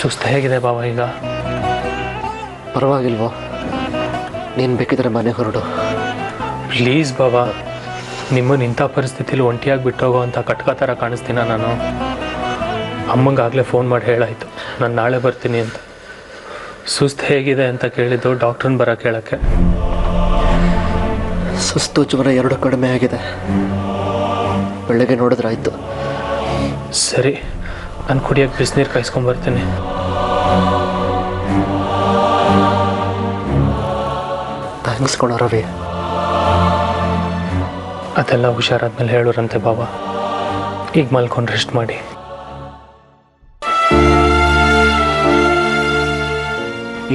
ಸುಸ್ತು ಹೇಗಿದೆ ಬಾವ ಈಗ? ಪರವಾಗಿಲ್ವೋ? ನೀನು ಬೇಕಿದ್ರೆ ಮನೆ ಹೊರಡು. ಪ್ಲೀಸ್ ಬಾವ, ನಿಮ್ಮನ್ನು ಇಂಥ ಪರಿಸ್ಥಿತಿಲಿ ಒಂಟಿಯಾಗಿ ಬಿಟ್ಟೋಗೋ ಅಂತ ಕಟ್ಕ ಥರ ಕಾಣಿಸ್ತೀನ ನಾನು? ಅಮ್ಮಂಗಾಗಲೇ ಫೋನ್ ಮಾಡಿ ಹೇಳಾಯಿತು ನಾನು ನಾಳೆ ಬರ್ತೀನಿ ಅಂತ. ಸುಸ್ತು ಹೇಗಿದೆ ಅಂತ ಕೇಳಿದ್ದು ಡಾಕ್ಟ್ರನ್ನ ಬರೋಕ್ಕೆ ಹೇಳೋಕ್ಕೆ. ಸುಸ್ತು ಜ್ವರ ಎರಡು ಕಡಿಮೆ ಆಗಿದೆ, ಬೆಳಗ್ಗೆ ನೋಡಿದ್ರೆ ಆಯಿತು. ಸರಿ, ನಾನು ಕುಡಿಯೋಕ್ಕೆ ಬಿಸಿನೀರು ಕಾಯಿಸ್ಕೊಂಡ್ಬರ್ತೀನಿ. ಥ್ಯಾಂಕ್ಸ್ ಕಣೋ ರವಿ. ಅದೆಲ್ಲ ಹುಷಾರಾದ್ಮೇಲೆ ಹೇಳೋರಂತೆ ಬಾಬಾ. ಈಗ ಮಲ್ಕೊಂಡು ರೆಸ್ಟ್ ಮಾಡಿ.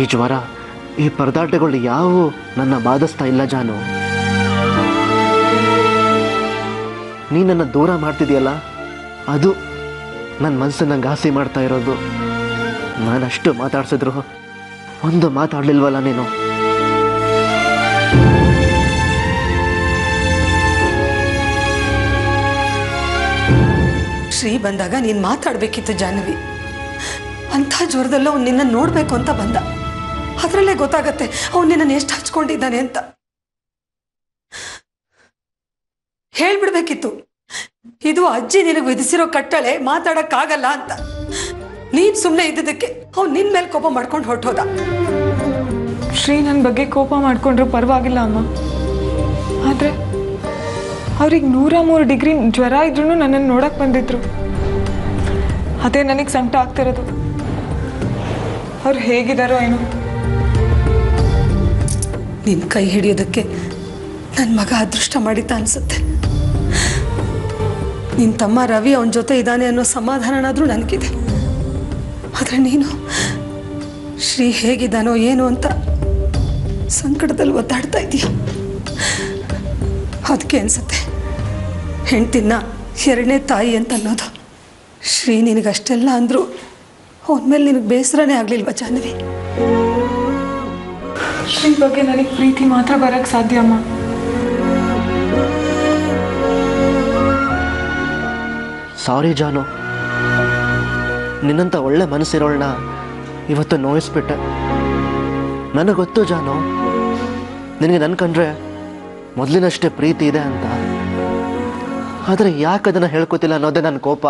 ಈ ಜ್ವರ, ಈ ಪರದಾಟಗಳು ಯಾವೂ ನನ್ನ ಬಾಧಿಸ್ತಾ ಇಲ್ಲ ಜಾನು. ನೀನನ್ನು ದೂರ ಮಾಡ್ತಿದೆಯಲ್ಲ, ಅದು ನನ್ನ ಮನಸ್ಸನ್ನು ಘಾಸಿ ಮಾಡ್ತಾ ಇರೋದು. ನಾನಷ್ಟು ಮಾತಾಡ್ಸಿದ್ರು ಒಂದು ಮಾತಾಡಲಿಲ್ವಲ್ಲ ನೀನು. ಶ್ರೀ ಬಂದಾಗ ನೀನು ಮಾತಾಡಬೇಕಿತ್ತು ಜಾಹ್ನವಿ. ಅಂಥ ಜ್ವರದಲ್ಲೂ ಅವ್ನು ನಿನ್ನನ್ನು ನೋಡಬೇಕು ಅಂತ ಬಂದ. ಅದರಲ್ಲೇ ಗೊತ್ತಾಗತ್ತೆ ಅವ್ನು ನಿನ್ನನ್ನು ಎಷ್ಟು ಹಚ್ಕೊಂಡಿದ್ದಾನೆ ಅಂತ. ಹೇಳ್ಬಿಡ್ಬೇಕಿತ್ತು ಇದು ಅಜ್ಜಿ ನಿನಗೆ ವಿಧಿಸಿರೋ ಕಟ್ಟಳೆ, ಮಾತಾಡಕ್ಕಾಗಲ್ಲ ಅಂತ. ನೀನ್ ಸುಮ್ಮನೆ ಇದ್ದಕ್ಕೆ ಅವ್ನು ನಿನ್ ಮೇಲೆ ಕೋಪ ಮಾಡ್ಕೊಂಡು ಹೊರಟೋದ. ಶ್ರೀ ನನ್ನ ಬಗ್ಗೆ ಕೋಪ ಮಾಡ್ಕೊಂಡ್ರು ಪರವಾಗಿಲ್ಲ ಅಮ್ಮ, ಆದ್ರೆ ಅವ್ರಿಗೆ 103 ಡಿಗ್ರಿ ಜ್ವರ ಇದ್ರೂ ನನ್ನನ್ನು ನೋಡಕ್ ಬಂದಿದ್ರು. ಅದೇ ನನಗೆ ಸಂಕಟ ಆಗ್ತಿರೋದು. ಅವ್ರು ಹೇಗಿದಾರೋ ಏನೋ. ನಿನ್ ಕೈ ಹಿಡಿಯೋದಕ್ಕೆ ನನ್ನ ಮಗ ಅದೃಷ್ಟ ಮಾಡಿತ ಅನ್ಸುತ್ತೆ. ನಿನ್ನ ತಮ್ಮ ರವಿ ಅವನ ಜೊತೆ ಇದ್ದಾನೆ ಅನ್ನೋ ಸಮಾಧಾನನಾದರೂ ನನಗಿದೆ. ಆದರೆ ನೀನು ಶ್ರೀ ಹೇಗಿದ್ದಾನೋ ಏನು ಅಂತ ಸಂಕಟದಲ್ಲಿ ಒದ್ದಾಡ್ತಾ ಇದೀಯ. ಅದಕ್ಕೆ ಅನಿಸುತ್ತೆ ಹೆಂಡ್ತಿನ್ನ ಎರಡನೇ ತಾಯಿ ಅಂತ ಅನ್ನೋದು. ಶ್ರೀ ನಿನಗಷ್ಟೆಲ್ಲ ಅಂದರೂ ಅವನ ಮೇಲೆ ನಿನಗೆ ಬೇಸರನೇ ಆಗಲಿಲ್ವ ಜಾಹ್ನವಿ? ಶ್ರೀ ಬಗ್ಗೆ ನನಗೆ ಪ್ರೀತಿ ಮಾತ್ರ ಬರೋಕ್ಕೆ ಸಾಧ್ಯ ಅಮ್ಮ. ಸಾರಿ ಜಾನು, ನಿನ್ನಂಥ ಒಳ್ಳೆ ಮನಸ್ಸಿರೋಳನ್ನ ಇವತ್ತು ನೋಯಿಸ್ಬಿಟ್ಟೆ. ನನಗೆ ಗೊತ್ತು ಜಾನು, ನಿನಗೆ ನನ್ನ ಕಂಡ್ರೆ ಮೊದಲಿನಷ್ಟೇ ಪ್ರೀತಿ ಇದೆ ಅಂತ. ಆದರೆ ಯಾಕೆ ಅದನ್ನು ಹೇಳ್ಕೊತಿಲ್ಲ ಅನ್ನೋದೇ ನನ್ನ ಕೋಪ.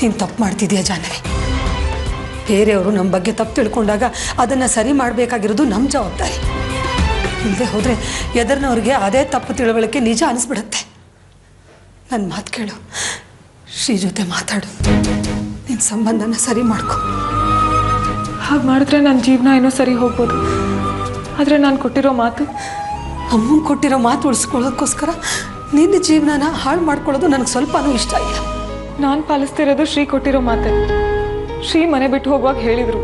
ನೀನು ತಪ್ಪು ಮಾಡ್ತಿದ್ದೀಯ ಜಾಹ್ನವಿ. ಬೇರೆಯವರು ನಮ್ಮ ಬಗ್ಗೆ ತಪ್ಪು ತಿಳ್ಕೊಂಡಾಗ ಅದನ್ನು ಸರಿ ಮಾಡಬೇಕಾಗಿರೋದು ನಮ್ಮ ಜವಾಬ್ದಾರಿ. ಇಲ್ಲದೆ ಹೋದರೆ ಎದರ್ನವ್ರಿಗೆ ಅದೇ ತಪ್ಪು ತಿಳುವಳಿಕೆ ನಿಜ ಅನಿಸ್ಬಿಡುತ್ತೆ. ನನ್ನ ಮಾತು ಕೇಳು, ಶ್ರೀ ಜೊತೆ ಮಾತಾಡು, ನಿನ್ನ ಸಂಬಂಧನ ಸರಿ ಮಾಡ್ಕೊ. ಹಾಗೆ ಮಾಡಿದ್ರೆ ನನ್ನ ಜೀವನ ಏನೋ ಸರಿ ಹೋಗ್ಬೋದು. ಆದರೆ ನಾನು ಕೊಟ್ಟಿರೋ ಮಾತು, ಅಮ್ಮಂಗೆ ಕೊಟ್ಟಿರೋ ಮಾತು ಉಳಿಸ್ಕೊಳ್ಳೋದಕ್ಕೋಸ್ಕರ ನಿನ್ನ ಜೀವನನ ಹಾಳು ಮಾಡ್ಕೊಳ್ಳೋದು ನನಗೆ ಸ್ವಲ್ಪನೂ ಇಷ್ಟ ಇಲ್ಲ. ನಾನು ಪಾಲಿಸ್ತಿರೋದು ಶ್ರೀ ಕೊಟ್ಟಿರೋ ಮಾತೆ. ಶ್ರೀ ಮನೆ ಬಿಟ್ಟು ಹೋಗುವಾಗ ಹೇಳಿದರು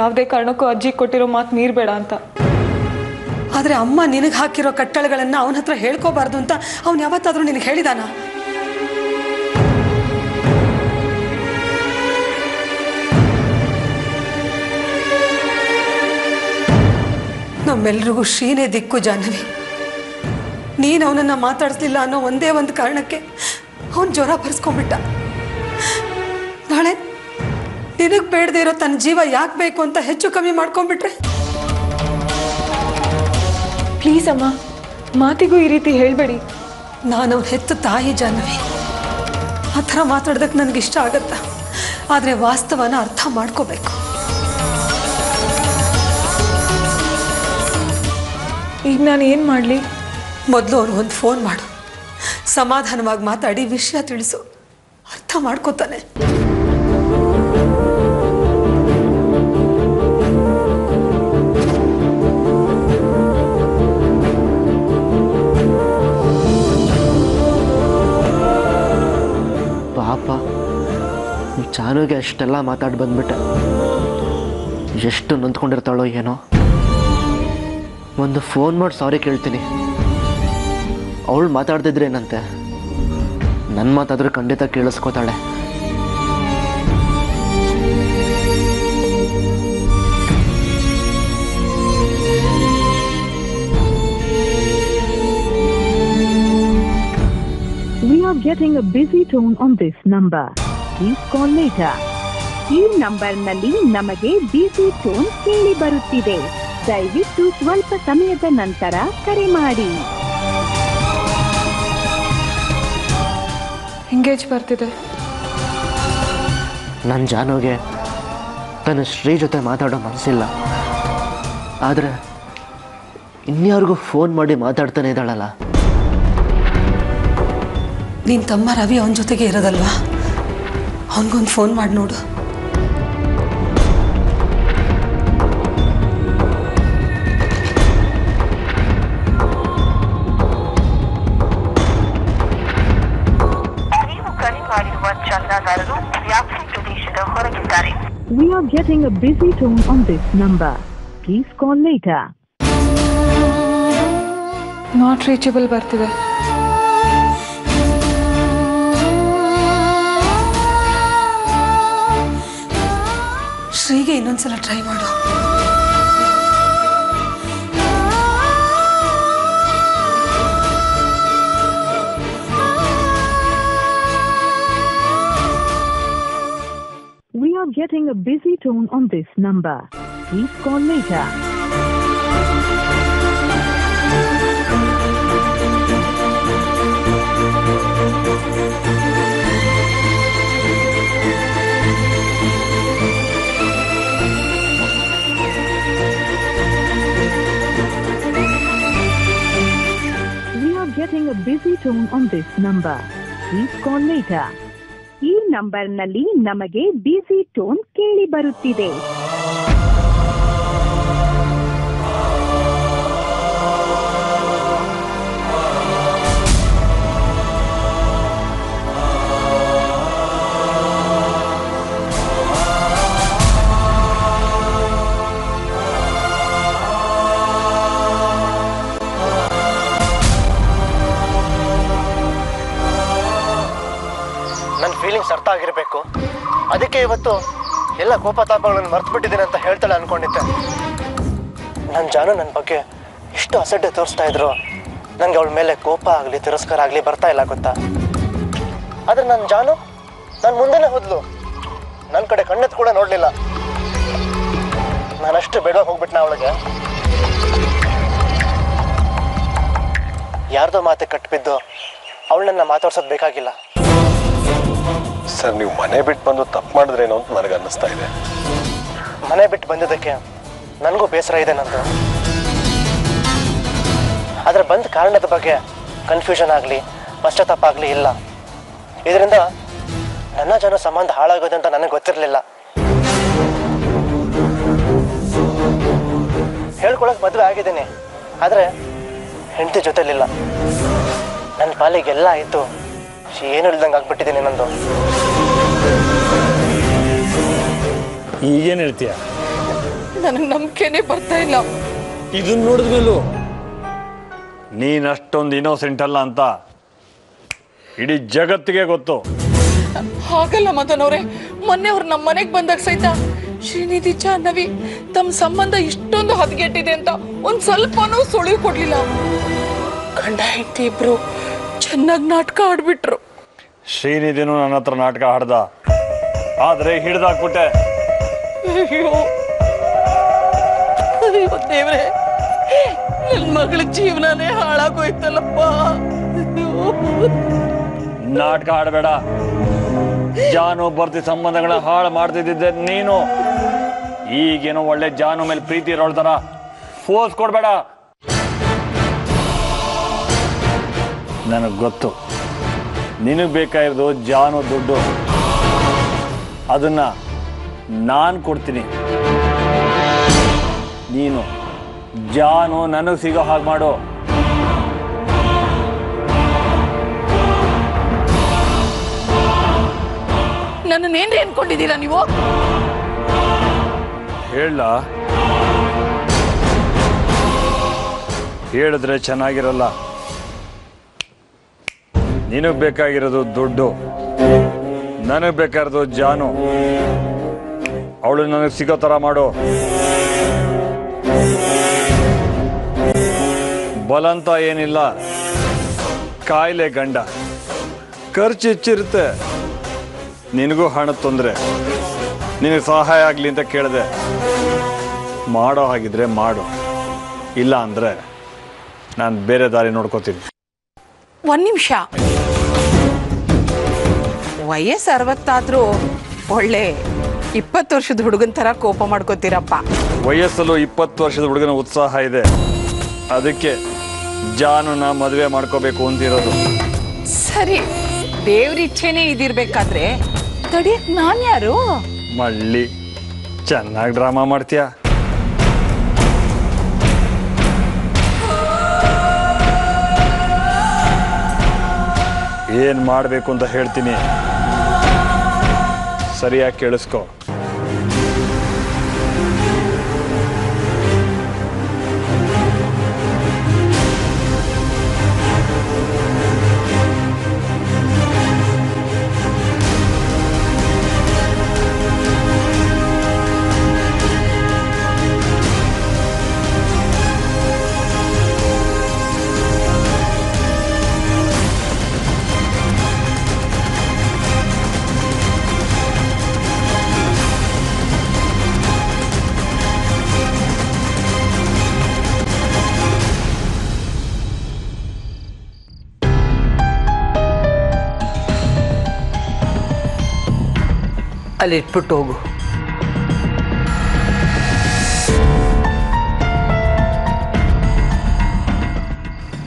ಯಾವುದೇ ಕಾರಣಕ್ಕೂ ಅಜ್ಜಿ ಕೊಟ್ಟಿರೋ ಮಾತು ಮೀರಬೇಡ ಅಂತ. ಆದರೆ ಅಮ್ಮ ನಿನಗೆ ಹಾಕಿರೋ ಕಟ್ಟಳೆಗಳನ್ನು ಅವನ ಹತ್ರ ಹೇಳ್ಕೋಬಾರ್ದು ಅಂತ ಅವನು ಯಾವತ್ತಾದರೂ ನಿನಗೆ ಹೇಳಿದಾನ? ನಮ್ಮೆಲ್ರಿಗೂ ಶ್ರೀನೇ ದಿಕ್ಕು ಜಾಹ್ನವಿ. ನೀನು ಅವನನ್ನು ಮಾತಾಡಿಸ್ಲಿಲ್ಲ ಅನ್ನೋ ಒಂದೇ ಒಂದು ಕಾರಣಕ್ಕೆ ಅವನು ಜ್ವರ ಬರ್ಸ್ಕೊಂಡ್ಬಿಟ್ಟ. ನಾಳೆ ನಿನಗೆ ಬೇಡದೇ ಇರೋ ತನ್ನ ಜೀವ ಯಾಕೆ ಬೇಕು ಅಂತ ಹೆಚ್ಚು ಕಮ್ಮಿ ಮಾಡ್ಕೊಂಡ್ಬಿಟ್ರೆ? ಪ್ಲೀಸ್ ಅಮ್ಮ, ಮಾತಿಗೂ ಈ ರೀತಿ ಹೇಳಬೇಡಿ. ನಾನು ಅವ್ನ ಹೆತ್ತ ತಾಯಿ ಜಾಹ್ನವಿ. ಆ ಥರ ಮಾತಾಡೋದಕ್ಕೆ ನನಗಿಷ್ಟ ಆಗತ್ತಾ? ಆದರೆ ವಾಸ್ತವನ ಅರ್ಥ ಮಾಡ್ಕೋಬೇಕು. ಈಗ ನಾನು ಏನು ಮಾಡಲಿ? ಮೊದಲು ಅವ್ರು ಒಂದು ಫೋನ್ ಮಾಡು, ಸಮಾಧಾನವಾಗಿ ಮಾತಾಡಿ ವಿಷಯ ತಿಳಿಸು, ಅರ್ಥ ಮಾಡ್ಕೋತಾನೆ. ಜಾನುಗೆ ಅಷ್ಟೆಲ್ಲ ಮಾತಾಡಿ ಬಂದ್ಬಿಟ್ಟೆ. ಎಷ್ಟು ನೊಂದ್ಕೊಂಡಿರ್ತಾಳೋ ಏನೋ. ಒಂದು ಫೋನ್ ಮಾಡಿ ಸಾರಿ ಕೇಳ್ತೀನಿ. ಅವಳು ಮಾತಾಡ್ತಿದ್ರೆ ಏನಂತೆ, ನನ್ನ ಮಾತಾದರೂ ಖಂಡಿತ ಕೇಳಿಸ್ಕೋತಾಳೆ. getting a busy tone on this number. Please call later. ಈ ನಂಬರ್ನಲ್ಲಿ ನಮಗೆ ಬಿಸಿ ಟೋನ್ ಕೇಳಿ ಬರುತ್ತಿದೆ. ದಯವಿಟ್ಟು ಸ್ವಲ್ಪ ಸಮಯದ ನಂತರ ಕರೆ ಮಾಡಿ. ಎಂಗೇಜ್ ಬರ್ತಿದೆ. ನನ್ನ ಜಾನುಗೆ ತನ್ನ ಶ್ರೀ ಜೊತೆ ಮಾತಾಡೋ ಮನಸ್ಸಿಲ್ಲ. ಆದರೆ ಇನ್ಯಾರಿಗೂ ಫೋನ್ ಮಾಡಿ ಮಾತಾಡ್ತಾನೆ ಇದ್ದಾಳಲ್ಲ. ನಿನ್ನ ತಮ್ಮ ರವಿ ಅವನ ಜೊತೆಗೆ ಇರೋದಲ್ವಾ? ಅವನಿಗೊಂದು ಫೋನ್ ಮಾಡಿ ನೋಡು. We are getting a busy tone on this number. Please call later. Not reachable bartide. Shreege innond sala try madu. Getting a busy tone on this number. Please call later. We are getting a busy tone on this number. Please call later. ಈ ನಂಬರ್ನಲ್ಲಿ ನಮಗೆ ಬಿಸಿ tone ಕೇಳಿ ಬರುತ್ತಿದೆ. Feelings ಅರ್ಥ ಆಗಿರಬೇಕು, ಅದಕ್ಕೆ ಇವತ್ತು ಎಲ್ಲ ಕೋಪ ತಾಪಗಳನ್ನು ಮರೆತುಬಿಟ್ಟಿದ್ದೀನಿ ಅಂತ ಹೇಳ್ತಾಳೆ ಅಂದ್ಕೊಂಡಿದ್ದೆ. ನನ್ನ ಜಾನು ನನ್ನ ಬಗ್ಗೆ ಇಷ್ಟು ಅಸಡ್ಡೆ ತೋರಿಸ್ತಾ ಇದ್ರು, ನನಗೆ ಅವಳ ಮೇಲೆ ಕೋಪ ಆಗಲಿ ತಿರಸ್ಕಾರ ಆಗಲಿ ಬರ್ತಾ ಇಲ್ಲ ಗೊತ್ತಾ. ಆದರೆ ನನ್ನ ಜಾನು ನಾನು ಮುಂದೆನೇ ಹೋದ್ಲು, ನನ್ನ ಕಡೆ ಕಣ್ಣೆತ್ತು ಕೂಡ ನೋಡಲಿಲ್ಲ. ನಾನಷ್ಟು ಬೇಡವಾಗಿ ಹೋಗ್ಬಿಟ್ನ ಅವಳಿಗೆ. ಯಾರ್ದೋ ಮಾತೆ ಕಟ್ಬಿದ್ದು ಅವಳನ್ನ ಮಾತಾಡ್ಸೋದು ಬೇಕಾಗಿಲ್ಲ. ಸರ್, ನೀವು ಮನೆ ಬಿಟ್ಟು ಬಂದು ತಪ್ಪು ಮಾಡಿದ್ರೇನೋ ಅಂತ ನನಗೆ ಅನ್ನಿಸ್ತಾ ಇದೆ. ಮನೆ ಬಿಟ್ಟು ಬಂದಿದ್ದಕ್ಕೆ ನನಗೂ ಬೇಸರ ಇದೆ ನಂದು. ಆದರೆ ಬಂದ ಕಾರಣದ ಬಗ್ಗೆ ಕನ್ಫ್ಯೂಷನ್ ಆಗಲಿ ಪಶ್ಚಾತ್ತಾಪ ಆಗಲಿ ಇಲ್ಲ. ಇದರಿಂದ ನನ್ನ ಜನ ಸಂಬಂಧ ಹಾಳಾಗೋದು ಅಂತ ನನಗೆ ಗೊತ್ತಿರಲಿಲ್ಲ. ಹೇಳ್ಕೊಳಕ್ಕೆ ಮದುವೆ ಆಗಿದ್ದೀನಿ, ಆದರೆ ಹೆಂಡತಿ ಜೊತೆಲಿಲ್ಲ. ನನ್ನ ಪಾಲಿಗೆಲ್ಲ ಆಯಿತು, ಏನು ಇಲ್ದಂಗೆ ಆಗ್ಬಿಟ್ಟಿದ್ದೀನಿ ನಂದು. ಈಗೇನು ಹೇಳ್ತೀಯ? ನನಗೆ ನಂಬಿಕೆನೇ ಬರ್ತಾ ಇಲ್ಲ. ಇದನ್ನ ನೋಡಿದ್ಮೇಲೂ ನೀನು ಅಷ್ಟೊಂದು ಇನ್ನೋಸೆಂಟ್ ಅಲ್ಲ ಅಂತ ಇಡೀ ಜಗತ್ತಿಗೆ ಗೊತ್ತು. ಹಾಗಲ್ಲ ಮದನ್ ಅವರೇ, ಮೊನ್ನೆ ಅವ್ರು ನಮ್ಮ ಮನೆಗೆ ಬಂದಾಗ ಸಹಿತ ಶ್ರೀನಿಧಿ ಜಾಹ್ನವಿ ತಮ್ಮ ಸಂಬಂಧ ಇಷ್ಟೊಂದು ಹದಗೆಟ್ಟಿದೆ ಅಂತ ಒಂದು ಸ್ವಲ್ಪನೂ ಸುಳಿವು ಕೊಡ್ಲಿಲ್ಲ. ಗಂಡ ಹೆಂಡತಿ ಇಬ್ರು ಚೆನ್ನಾಗಿ ನಾಟಕ ಆಡ್ಬಿಟ್ರು. ಶ್ರೀನಿಧಿನೂ ನನ್ನ ಹತ್ರ ನಾಟಕ ಆಡ್ದ, ಆದ್ರೆ ಹಿಡ್ದಾಕ್ಬಿಟ್ಟೆ. ಅಯ್ಯೋ ದೇವ್ರೆ, ನನ್ನ ಮಗಳ ಜೀವನನೇ ಹಾಳಾಗೋಯ್ತಲ್ಲಪ್ಪ. ನಾಟಕ ಆಡಬೇಡ ಜಾನು, ಬರ್ತಿ ಸಂಬಂಧಗಳನ್ನ ಹಾಳು ಮಾಡ್ತಿದ್ದೆ ನೀನು. ಈಗೇನೋ ಒಳ್ಳೆ ಜಾನು ಮೇಲೆ ಪ್ರೀತಿ ಇರೋಳ್ ತರ ಫೋರ್ಸ್ ಕೊಡ್ಬೇಡ. ನನಗೆ ಗೊತ್ತು ನಿನಗೆ ಬೇಕಾಗಿರೋದು ಜಾನು ದುಡ್ಡು, ಅದನ್ನು ನಾನು ಕೊಡ್ತೀನಿ. ನೀನು ಜಾನು ನನಗೆ ಸಿಗೋ ಹಾಗೆ ಮಾಡು. ನನ್ನನ್ನು ಏನ್ರಿ ಅಂದ್ಕೊಂಡಿದ್ದೀರಾ ನೀವು? ಹೇಳ ಹೇಳಿದ್ರೆ ಚೆನ್ನಾಗಿರಲ್ಲ. ನಿನಗೆ ಬೇಕಾಗಿರೋದು ದುಡ್ಡು, ನನಗೆ ಬೇಕಾಗಿರೋದು ಜಾನು. ಅವಳು ನನಗೆ ಸಿಗೋ ಥರ ಮಾಡು. ಬಲಂತ ಏನಿಲ್ಲ, ಕಾಯಿಲೆ ಗಂಡ. ಖರ್ಚು ಹೆಚ್ಚಿರುತ್ತೆ, ನಿನಗೂ ಹಣ ತೊಂದರೆ, ನಿನಗೆ ಸಹಾಯ ಆಗಲಿ ಅಂತ ಕೇಳಿದೆ. ಮಾಡೋ ಹಾಗಿದ್ರೆ ಮಾಡು, ಇಲ್ಲ ಅಂದರೆ ನಾನು ಬೇರೆ ದಾರಿ ನೋಡ್ಕೋತೀನಿ. ಒಂದು ನಿಮಿಷ, ವಯಸ್ಸು 60 ಆದರೂ ಒಳ್ಳೆ 20 ವರ್ಷದ ಹುಡುಗನ ಥರ ಕೋಪ ಮಾಡ್ಕೋತೀರಪ್ಪ. ವಯಸ್ಸಲ್ಲೂ 20 ವರ್ಷದ ಹುಡುಗನ ಉತ್ಸಾಹ ಇದೆ, ಅದಕ್ಕೆ ಜಾನುನ ಮದುವೆ ಮಾಡ್ಕೋಬೇಕು ಅಂತಿರೋದು. ಸರಿ, ದೇವ್ರ ಇಚ್ಛೆನೇ ಇದಿರ್ಬೇಕಾದ್ರೆ ತಡಿಯಕ್ ನಾನು ಯಾರು? ಮಳ್ಳಿ ಚೆನ್ನಾಗಿ ಡ್ರಾಮಾ ಮಾಡ್ತೀಯ. ಏನ್ ಮಾಡಬೇಕು ಅಂತ ಹೇಳ್ತೀನಿ, ಸರಿಯಾಗಿ ಕೇಳಿಸ್ಕೊ. ಅಲ್ಲಿಟ್ಬಿಟ್ಟು ಹೋಗು.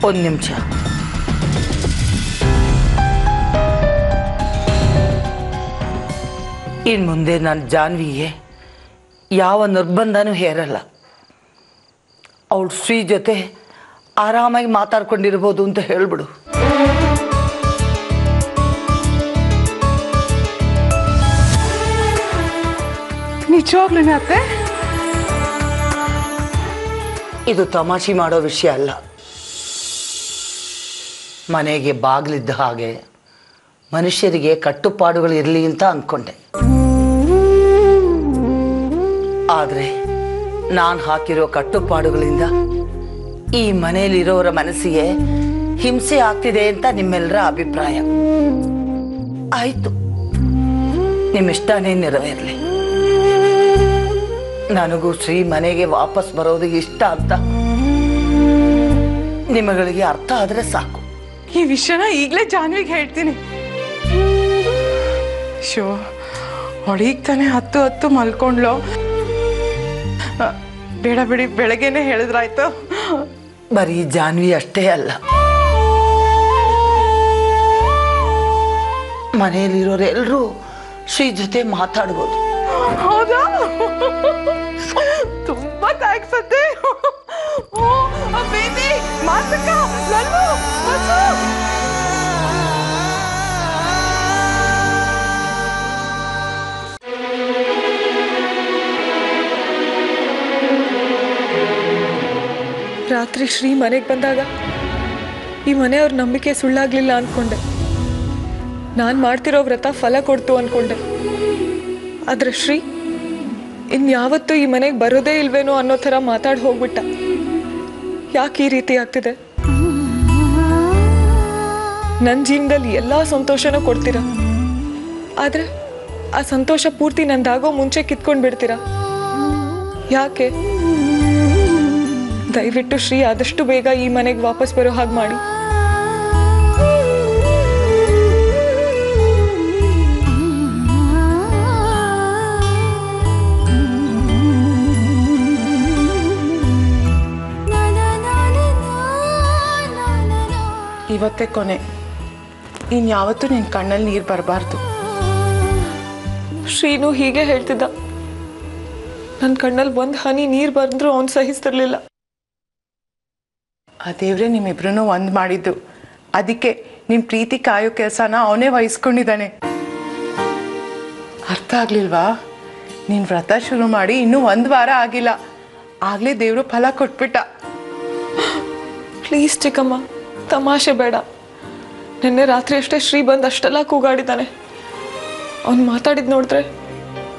ಒಂದು ನಿಮಿಷ, ಇನ್ನು ಮುಂದೆ ನಾನು ಜಾನ್ವಿಗೆ ಯಾವ ನಿರ್ಬಂಧನೂ ಹೇರಲ್ಲ. ಅವಳು ಶ್ರೀ ಜೊತೆ ಆರಾಮಾಗಿ ಮಾತಾಡ್ಕೊಂಡಿರ್ಬೋದು ಅಂತ ಹೇಳ್ಬಿಡು. ನಿಜವಾಗ್ಲೂ ಅತ್ತೆ, ಇದು ತಮಾಷೆ ಮಾಡೋ ವಿಷಯ ಅಲ್ಲ. ಮನೆಗೆ ಬಾಗಿಲಿದ್ದ ಹಾಗೆ ಮನುಷ್ಯರಿಗೆ ಕಟ್ಟುಪಾಡುಗಳು ಇರಲಿ ಅಂತ ಅಂದ್ಕೊಂಡೆ. ಆದರೆ ನಾನು ಹಾಕಿರೋ ಕಟ್ಟುಪಾಡುಗಳಿಂದ ಈ ಮನೆಯಲ್ಲಿರೋರ ಮನಸ್ಸಿಗೆ ಹಿಂಸೆ ಆಗ್ತಿದೆ ಅಂತ ನಿಮ್ಮೆಲ್ಲರ ಅಭಿಪ್ರಾಯ. ಆಯಿತು, ನಿಮ್ಮಿಷ್ಟನೇ ನೆರವೇರಲಿ. ನನಗೂ ಶ್ರೀ ಮನೆಗೆ ವಾಪಸ್ ಬರೋದು ಇಷ್ಟ ಅಂತ ನಿಮಗಳಿಗೆ ಅರ್ಥ ಆದರೆ ಸಾಕು. ಈ ವಿಷಯನ ಈಗಲೇ ಜಾನ್ವಿಗೆ ಹೇಳ್ತೀನಿ. ಶೋ ಹೊಡೀಗ್ ತಾನೆ 10 ಮಲ್ಕೊಂಡ್ಲೋ. ಬೇಡ ಬಿಡಿ, ಬೆಳಗ್ಗೆನೆ ಹೇಳಿದ್ರಾಯ್ತು. ಬರೀ ಜಾನ್ವಿ ಅಷ್ಟೇ ಅಲ್ಲ, ಮನೆಯಲ್ಲಿರೋರೆಲ್ಲರೂ ಶ್ರೀ ಜೊತೆ ಮಾತಾಡ್ಬೋದು. ಹೌದಾ? ತುಂಬಾ ಥ್ಯಾಂಕ್ಸ್ ಅತ್ತೆ. ರಾತ್ರಿ ಶ್ರೀ ಮನೆಗೆ ಬಂದಾಗ ಈ ಮನೆಯವ್ರ ನಂಬಿಕೆ ಸುಳ್ಳಾಗ್ಲಿಲ್ಲ ಅನ್ಕೊಂಡೆ. ನಾನು ಮಾಡ್ತಿರೋ ವ್ರತ ಫಲ ಕೊಡ್ತು ಅನ್ಕೊಂಡೆ. ಆದರೆ ಶ್ರೀ ಇನ್ಯಾವತ್ತೂ ಈ ಮನೆಗೆ ಬರೋದೇ ಇಲ್ವೇನೋ ಅನ್ನೋ ಥರ ಮಾತಾಡಿ ಹೋಗ್ಬಿಟ್ಟ. ಯಾಕೆ ಈ ರೀತಿ ಆಗ್ತಿದೆ? ನನ್ನ ಜೀವನದಲ್ಲಿ ಎಲ್ಲ ಸಂತೋಷನೂ ಕೊಡ್ತೀರ, ಆದರೆ ಆ ಸಂತೋಷ ಪೂರ್ತಿ ನಂದಾಗೋ ಮುಂಚೆ ಕಿತ್ಕೊಂಡು ಬಿಡ್ತೀರ. ಯಾಕೆ? ದಯವಿಟ್ಟು ಶ್ರೀ ಆದಷ್ಟು ಬೇಗ ಈ ಮನೆಗೆ ವಾಪಸ್ ಬರೋ ಹಾಗೆ ಮಾಡಿ. ಇವತ್ತೇ ಕೊನೆ, ಇನ್ಯಾವತ್ತೂ ನಿನ್ನ ಕಣ್ಣಲ್ಲಿ ನೀರು ಬರಬಾರ್ದು. ಶ್ರೀನು ಹೀಗೆ ಹೇಳ್ತಿದ್ದ, ನನ್ನ ಕಣ್ಣಲ್ಲಿ ಒಂದು ಹನಿ ನೀರು ಬಂದರೂ ಅವನು ಸಹಿಸ್ತಿರ್ಲಿಲ್ಲ. ಆ ದೇವ್ರೆ ನಿಮ್ಮಿಬ್ರು ಒಂದು ಮಾಡಿದ್ದು, ಅದಕ್ಕೆ ನಿಮ್ಮ ಪ್ರೀತಿ ಕಾಯೋ ಕೆಲಸನ ಅವನೇ ವಹಿಸ್ಕೊಂಡಿದ್ದಾನೆ. ಅರ್ಥ ಆಗ್ಲಿಲ್ವಾ? ನೀನು ವ್ರತ ಶುರು ಮಾಡಿ ಇನ್ನೂ 1 ವಾರ ಆಗಿಲ್ಲ, ಆಗಲೇ ದೇವರು ಫಲ ಕೊಟ್ಬಿಟ್ಟ. ಪ್ಲೀಸ್ ಚಿಕ್ಕಮ್ಮ, ತಮಾಷೆ ಬೇಡ. ನಿನ್ನೆ ರಾತ್ರಿ ಅಷ್ಟೇ ಶ್ರೀ ಬಂದು ಅಷ್ಟೆಲ್ಲ ಕೂಗಾಡಿದ್ದಾನೆ. ಅವ್ನು ಮಾತಾಡಿದ್ ನೋಡಿದ್ರೆ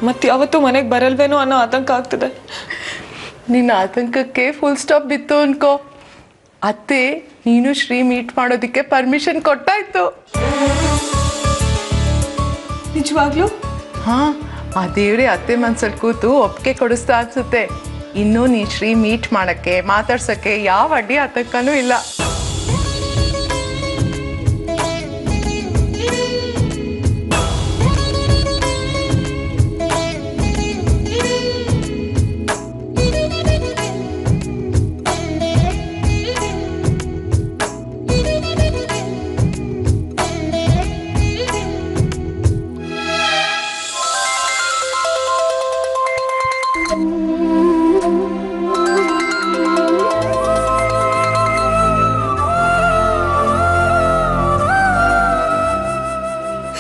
ಮತ್ತೆ ಯಾವತ್ತೂ ಮನೆಗೆ ಬರಲ್ವೇನೋ ಅನ್ನೋ ಆತಂಕ ಆಗ್ತಿದೆ. ನಿನ್ನ ಆತಂಕಕ್ಕೆ ಫುಲ್ ಸ್ಟಾಪ್ ಬಿತ್ತು ಅನ್ಕೋ. ಅತ್ತೆ, ನೀನು ಶ್ರೀ ಮೀಟ್ ಮಾಡೋದಕ್ಕೆ ಪರ್ಮಿಷನ್ ಕೊಟ್ಟಾಯ್ತು. ನಿಜವಾಗ್ಲೂ? ಹಾ, ಆ ದೇವ್ರೆ ಅತ್ತೆ ಮನ್ಸಲ್ಲಿ ಕೂತು ಒಪ್ಪಿಗೆ ಕೊಡಿಸ್ತಾ ಅನ್ಸುತ್ತೆ. ಇನ್ನೂ ನೀ ಶ್ರೀ ಮೀಟ್ ಮಾಡಕ್ಕೆ ಮಾತಾಡ್ಸಕ್ಕೆ ಯಾವ ಅಡ್ಡಿ ಆತಕ್ಕನೂ ಇಲ್ಲ.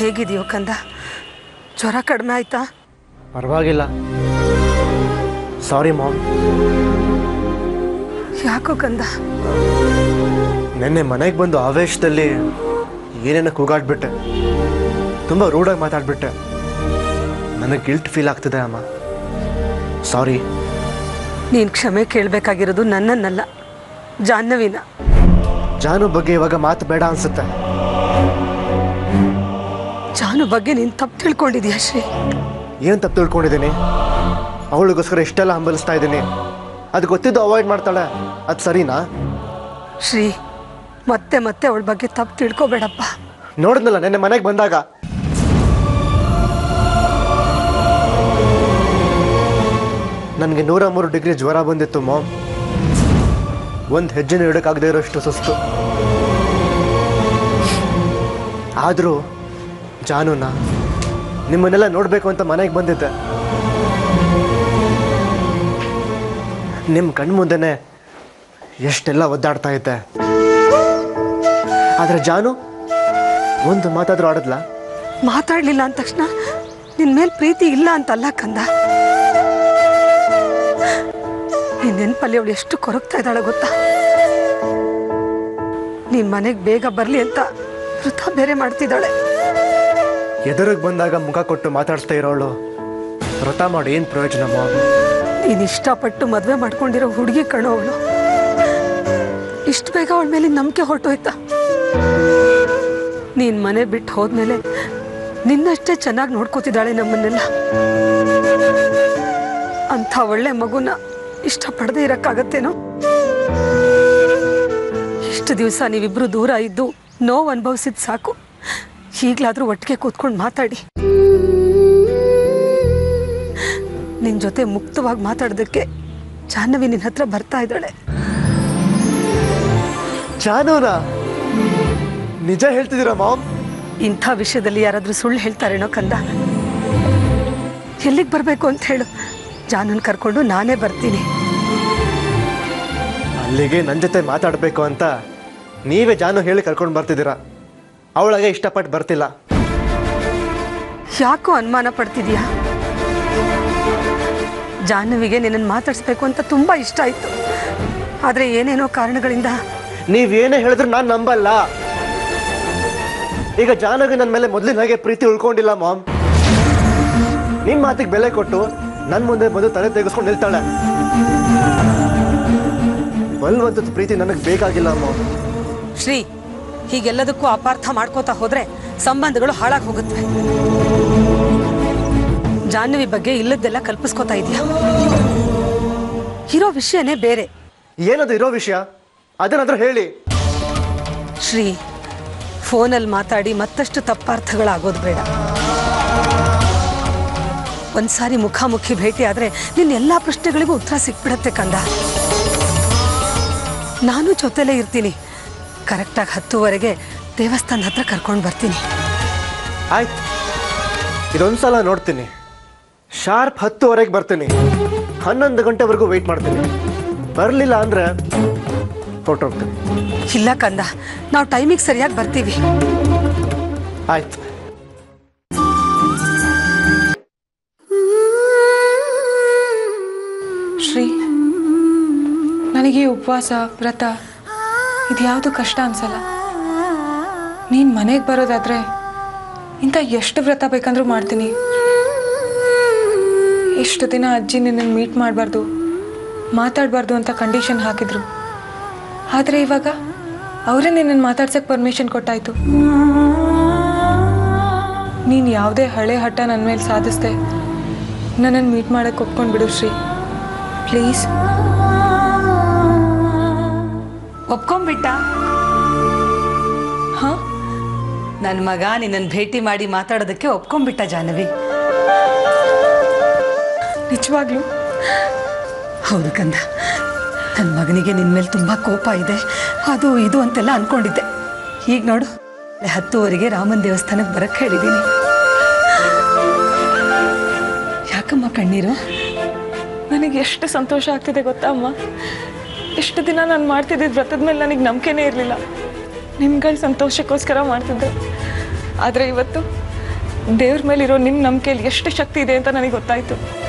ಹೇಗಿದೆಯೋ ಕಂದ, ಜ್ವರ ಕಡಿಮೆ ಆಯ್ತಾ? ಪರವಾಗಿಲ್ಲ. Sorry ma'am. ಯಾಕೋ ಕಂದ? ನೆನ್ನೆ ಮನೆಗೆ ಬಂದು ಆವೇಶದಲ್ಲಿ ಏನೇನೋ ಕೂಗಾಡ್ಬಿಟ್ಟೆ, ತುಂಬ ರೂಡಾಗಿ ಮಾತಾಡ್ಬಿಟ್ಟೆ. ನನಗೆ ಗಿಲ್ಟ್ ಫೀಲ್ ಆಗ್ತಿದೆ ಅಮ್ಮ, ಸಾರಿ. ನೀನು ಕ್ಷಮೆ ಕೇಳಬೇಕಾಗಿರೋದು ನನ್ನನ್ನಲ್ಲ, ಜಾಹ್ನವಿನ. ಜಾನು ಬಗ್ಗೆ ಇವಾಗ ಮಾತು ಬೇಡ ಅನ್ಸುತ್ತೆ. ಜಾನು ಬಗ್ಗೆ ನೀನು ತಪ್ಪು ತಿಳ್ಕೊಂಡಿದೀಯ ಶ್ರೀ. ಏನು ತಪ್ಪು ತಿಳ್ಕೊಂಡಿದ್ದೀನಿ? ಅವಳಿಗೋಸ್ಕರ ಇಷ್ಟೆಲ್ಲ ಹಂಬಲಿಸ್ತಾ ಇದ್ದೀನಿ, ಅದು ಗೊತ್ತಿದ್ದು ಅವಾಯ್ಡ್ ಮಾಡ್ತಾಳೆ, ಅದು ಸರಿನಾ? ಶ್ರೀ, ಮತ್ತೆ ಮತ್ತೆ ಅವಳ ಬಗ್ಗೆ ತಪ್ಪು ತಿಳ್ಕೊಬೇಡಪ್ಪ. ನೋಡಿದ್ನಲ್ಲ ನೆನ್ನೆ ಮನೆಗೆ ಬಂದಾಗ, ನನಗೆ 103 ಡಿಗ್ರಿ ಜ್ವರ ಬಂದಿತ್ತು ಮಾಮ್. ಒಂದು ಹೆಜ್ಜೆನೂ ಇಡೋಕ್ಕಾಗದೇ ಇರೋಷ್ಟು ಸುಸ್ತು. ಆದರೂ ಜಾನುನ ನಿಮ್ಮನ್ನೆಲ್ಲ ನೋಡಬೇಕು ಅಂತ ಮನೆಗೆ ಬಂದಿದ್ದೆ. ನಿಮ್ಮ ಕಣ್ಮುಂದೆನೇ ಎಷ್ಟೆಲ್ಲ ಒದ್ದಾಡ್ತಾ ಇದ್ದೆ. ಆದರೆ ಜಾನು ಒಂದು ಮಾತಾದರೂ ಆಡಿದ್ಲ? ಮಾತಾಡಲಿಲ್ಲ ಅಂದ ತಕ್ಷಣ ನಿನ್ನ ಮೇಲೆ ಪ್ರೀತಿ ಇಲ್ಲ ಅಂತಲ್ಲ ಕಂದ. ನಿನ್ನ ನೆನಪಲ್ಲಿ ಅವಳು ಎಷ್ಟು ಕೊರಗ್ತಾ ಇದ್ದಾಳೆ ಗೊತ್ತಾ? ನಿಮ್ಮ ಮನೆಗೆ ಬೇಗ ಬರಲಿ ಅಂತ ವೃತ ಬೇರೆ ಮಾಡ್ತಿದ್ದಾಳೆ. ಎದುರಿಗೆ ಬಂದಾಗ ಮುಖ ಕೊಟ್ಟು ಮಾತಾಡ್ತಾ ಇರೋಳು ವ್ರತ ಮಾಡಿ ಏನು ಪ್ರಯೋಜನ? ನೀನು ಇಷ್ಟಪಟ್ಟು ಮದುವೆ ಮಾಡ್ಕೊಂಡಿರೋ ಹುಡುಗಿ ಕಣೋ ಅವಳು. ಇಷ್ಟು ಬೇಗ ಅವಳ ಮೇಲೆ ನಂಬಿಕೆ ಹೊರಟೋಯ್ತಾ? ನೀನು ಮನೆ ಬಿಟ್ಟು ಹೋದ್ಮೇಲೆ ನಿನ್ನಷ್ಟೇ ಚೆನ್ನಾಗಿ ನೋಡ್ಕೋತಿದ್ದಾಳೆ ನಮ್ಮನ್ನೆಲ್ಲ. ಅಂಥ ಒಳ್ಳೆ ಮಗುನ ಇಷ್ಟಪಡದೆ ಇರೋಕ್ಕಾಗತ್ತೇನೋ? ಇಷ್ಟು ದಿವಸ ನೀವಿಬ್ರು ದೂರ ಇದ್ದು ನೋವು ಅನುಭವಿಸಿದ್ ಸಾಕು. ಈಗಲಾದರೂ ಒಟ್ಟಿಗೆ ಕೂತ್ಕೊಂಡು ಮಾತಾಡಿ. ನಿನ್ನ ಜೊತೆ ಮುಕ್ತವಾಗಿ ಮಾತಾಡೋದಕ್ಕೆ ಜಾಹ್ನವಿ ನಿನ್ನ ಹತ್ರ ಬರ್ತಾ ಇದ್ದಾಳೆ. ಜಾನುನಾ, ನಿಜ ಹೇಳ್ತಿದ್ದೀರಾ ಮಾಮ್? ಇಂಥ ವಿಷಯದಲ್ಲಿ ಯಾರಾದರೂ ಸುಳ್ಳು ಹೇಳ್ತಾರೇನೋ ಕಂದ. ಎಲ್ಲಿಗೆ ಬರಬೇಕು ಅಂತ ಹೇಳು, ಜಾನುನ್ ಕರ್ಕೊಂಡು ನಾನೇ ಬರ್ತೀನಿ. ಅಲ್ಲಿಗೆ ನನ್ನ ಜೊತೆ ಮಾತಾಡಬೇಕು ಅಂತ ನೀವೇ ಜಾನು ಹೇಳಿ ಕರ್ಕೊಂಡು ಬರ್ತಿದ್ದೀರಾ. ಅವಳಾಗೆ ಇಷ್ಟಪಟ್ಟು ಬರ್ತಿಲ್ಲ. ಯಾಕೋ ಅನುಮಾನ ಪಡ್ತಿದೀಯಾ? ಜಾಹ್ನವಿಗೆ ನಿನ್ನನ್ನು ಮಾತಾಡಿಸ್ಬೇಕು ಅಂತ ತುಂಬ ಇಷ್ಟ ಆಯಿತು, ಆದರೆ ಏನೇನೋ ಕಾರಣಗಳಿಂದ. ನೀವೇನೇ ಹೇಳಿದ್ರು ನಾನು ನಂಬಲ್ಲ. ಈಗ ಜಾಹ್ನವಿಗೆ ನನ್ನ ಮೇಲೆ ಮೊದಲಿನ ಹಾಗೆ ಪ್ರೀತಿ ಉಳ್ಕೊಂಡಿಲ್ಲ ಮಾಮ್. ನಿಮ್ಮ ಮಾತಿಗೆ ಬೆಲೆ ಕೊಟ್ಟು ನನ್ನ ಮುಂದೆ ಬಂದು ತಲೆ ತೆಗೆಸ್ಕೊಂಡು ನಿಲ್ತಾಳೆ. ಬಲ್ವಂತದ ಪ್ರೀತಿ ನನಗೆ ಬೇಕಾಗಿಲ್ಲ ಮಾಮ್. ಶ್ರೀ, ಹೀಗೆಲ್ಲದಕ್ಕೂ ಅಪಾರ್ಥ ಮಾಡ್ಕೋತಾ ಹೋದರೆ ಸಂಬಂಧಗಳು ಹಾಳಾಗಿ ಹೋಗುತ್ತವೆ. ಜಾಹ್ನವಿ ಬಗ್ಗೆ ಇಲ್ಲದ್ದೆಲ್ಲ ಕಲ್ಪಿಸ್ಕೋತಾ ಇದೀಯಾ? ಇರೋ ವಿಷಯನೇ ಬೇರೆ. ಏನದು ಇರೋ ವಿಷಯ? ಅದನ್ನಾದ್ರೂ ಹೇಳಿ ಶ್ರೀ. ಫೋನಲ್ಲಿ ಮಾತಾಡಿ ಮತ್ತಷ್ಟು ತಪ್ಪಾರ್ಥಗಳಾಗೋದು ಬೇಡ. ಒಂದ್ಸಾರಿ ಮುಖಾಮುಖಿ ಭೇಟಿ ಆದರೆ ನಿನ್ನ ಎಲ್ಲ ಪ್ರಶ್ನೆಗಳಿಗೂ ಉತ್ತರ ಸಿಕ್ಬಿಡತ್ತೆ ಕಂದ. ನಾನು ಜೊತೆಲೇ ಇರ್ತೀನಿ. ಕರೆಕ್ಟಾಗಿ 10:30ಗೆ ದೇವಸ್ಥಾನದ ಹತ್ರ ಕರ್ಕೊಂಡು ಬರ್ತೀನಿ. ಆಯ್ತು, ಇದೊಂದು ಸಲ ನೋಡ್ತೀನಿ. ಶಾರ್ಪ್ 10:30ಗೆ ಬರ್ತೀನಿ. 11 ಗಂಟೆವರೆಗೂ ವೆಯ್ಟ್ ಮಾಡ್ತೀನಿ. ಬರಲಿಲ್ಲ ಅಂದರೆ ಹೊರಟೋಗ್ತೀನಿ. ಇಲ್ಲ ಕಂದ, ನಾವು ಟೈಮಿಗೆ ಸರಿಯಾಗಿ ಬರ್ತೀವಿ. ಆಯ್ತು. ಶ್ರೀ, ನನಗೆ ಉಪವಾಸ ವ್ರತ ಇದ್ಯಾವುದು ಕಷ್ಟ ಅನ್ಸಲ್ಲ. ನೀನು ಮನೆಗೆ ಬರೋದಾದರೆ ಇಂಥ ಎಷ್ಟು ವ್ರತ ಬೇಕಂದ್ರೂ ಮಾಡ್ತೀನಿ. ಎಷ್ಟು ದಿನ ಅಜ್ಜಿ ನಿನ್ನನ್ನು ಮೀಟ್ ಮಾಡಬಾರ್ದು, ಮಾತಾಡಬಾರ್ದು ಅಂತ ಕಂಡೀಷನ್ ಹಾಕಿದ್ರು. ಆದರೆ ಇವಾಗ ಅವರೇ ನಿನ್ನನ್ನು ಮಾತಾಡ್ಸೋಕ್ಕೆ ಪರ್ಮಿಷನ್ ಕೊಟ್ಟಾಯಿತು. ನೀನು ಯಾವುದೇ ಹಳೆ ಹಠ ನನ್ನ ಮೇಲೆ ಸಾಧಿಸ್ದೆ. ನನ್ನನ್ನು ಮೀಟ್ ಮಾಡೋಕ್ಕೆ ಒಪ್ಕೊಂಡು ಬಿಡು ಶ್ರೀ, ಪ್ಲೀಸ್. ಒಪ್ಕೊಂಡ್ಬಿಟ್ಟ? ಹಾಂ, ನನ್ನ ಮಗ ನಿನ್ನನ್ನು ಭೇಟಿ ಮಾಡಿ ಮಾತಾಡೋದಕ್ಕೆ ಒಪ್ಕೊಂಡ್ಬಿಟ್ಟ ಜಾಹ್ನವಿ. ನಿಜವಾಗ್ಲೂ? ಹೌದು ಕಂದ, ನನ್ನ ಮಗನಿಗೆ ನಿನ್ನ ಮೇಲೆ ತುಂಬ ಕೋಪ ಇದೆ, ಅದು ಇದು ಅಂತೆಲ್ಲ ಅಂದ್ಕೊಂಡಿದ್ದೆ. ಈಗ ನೋಡು, 10:00 ರಾಮನ ದೇವಸ್ಥಾನಕ್ಕೆ ಬರಕ್ಕೆ ಹೇಳಿದ್ದೀನಿ. ಯಾಕಮ್ಮ ಕಣ್ಣೀರು? ನನಗೆ ಎಷ್ಟು ಸಂತೋಷ ಆಗ್ತಿದೆ ಗೊತ್ತಾ ಅಮ್ಮ. ಎಷ್ಟು ದಿನ ನಾನು ಮಾಡ್ತಿದ್ದಿದ್ದು ವ್ರತದ ಮೇಲೆ ನನಗೆ ನಂಬಿಕೆನೇ ಇರಲಿಲ್ಲ. ನಿಮ್ಗಳ ಸಂತೋಷಕ್ಕೋಸ್ಕರ ಮಾಡ್ತಿದ್ದೆ. ಆದರೆ ಇವತ್ತು ದೇವ್ರ ಮೇಲಿರೋ ನಿಮ್ಮ ನಂಬಿಕೆಯಲ್ಲಿ ಎಷ್ಟು ಶಕ್ತಿ ಇದೆ ಅಂತ ನನಗೆ ಗೊತ್ತಾಯಿತು.